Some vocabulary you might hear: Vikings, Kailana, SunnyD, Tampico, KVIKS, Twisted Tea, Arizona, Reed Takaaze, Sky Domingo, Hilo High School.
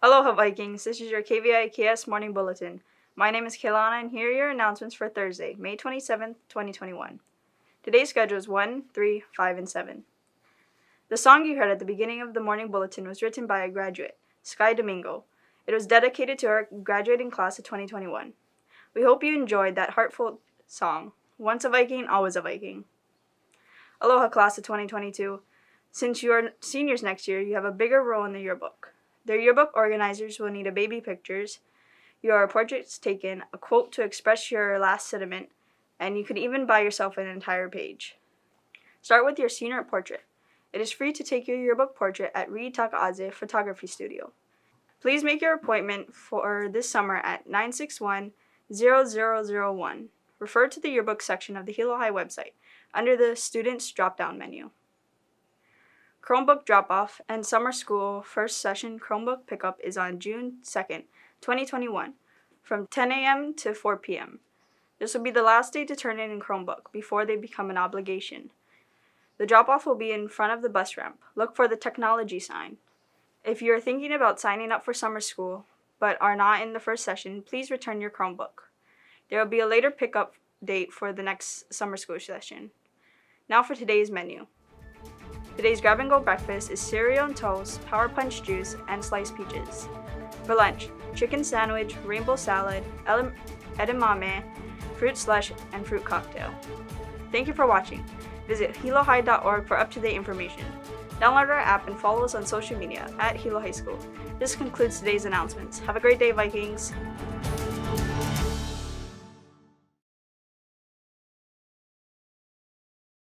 Aloha Vikings, this is your KVIKS Morning Bulletin. My name is Kailana and here are your announcements for Thursday, May 27, 2021. Today's schedules 1, 3, 5, and 7. The song you heard at the beginning of the Morning Bulletin was written by a graduate, Sky Domingo. It was dedicated to our graduating class of 2021. We hope you enjoyed that heartfelt song, Once a Viking, Always a Viking. Aloha class of 2022, since you are seniors next year, you have a bigger role in the yearbook. Their yearbook organizers will need a baby pictures, your portraits taken, a quote to express your last sentiment, and you could even buy yourself an entire page. Start with your senior portrait. It is free to take your yearbook portrait at Reed Takaaze Photography Studio. Please make your appointment for this summer at 961-0001. Refer to the yearbook section of the Hilo High website under the Students drop-down menu. Chromebook drop-off and summer school first session Chromebook pickup is on June 2nd, 2021, from 10 a.m. to 4 p.m. This will be the last day to turn in a Chromebook before they become an obligation. The drop-off will be in front of the bus ramp. Look for the technology sign. If you're thinking about signing up for summer school but are not in the first session, please return your Chromebook. There will be a later pickup date for the next summer school session. Now for today's menu. Today's grab-and-go breakfast is cereal and toast, power punch juice, and sliced peaches. For lunch, chicken sandwich, rainbow salad, edamame, fruit slush, and fruit cocktail. Thank you for watching. Visit hilohigh.org for up-to-date information. Download our app and follow us on social media at Hilo High School. This concludes today's announcements. Have a great day, Vikings!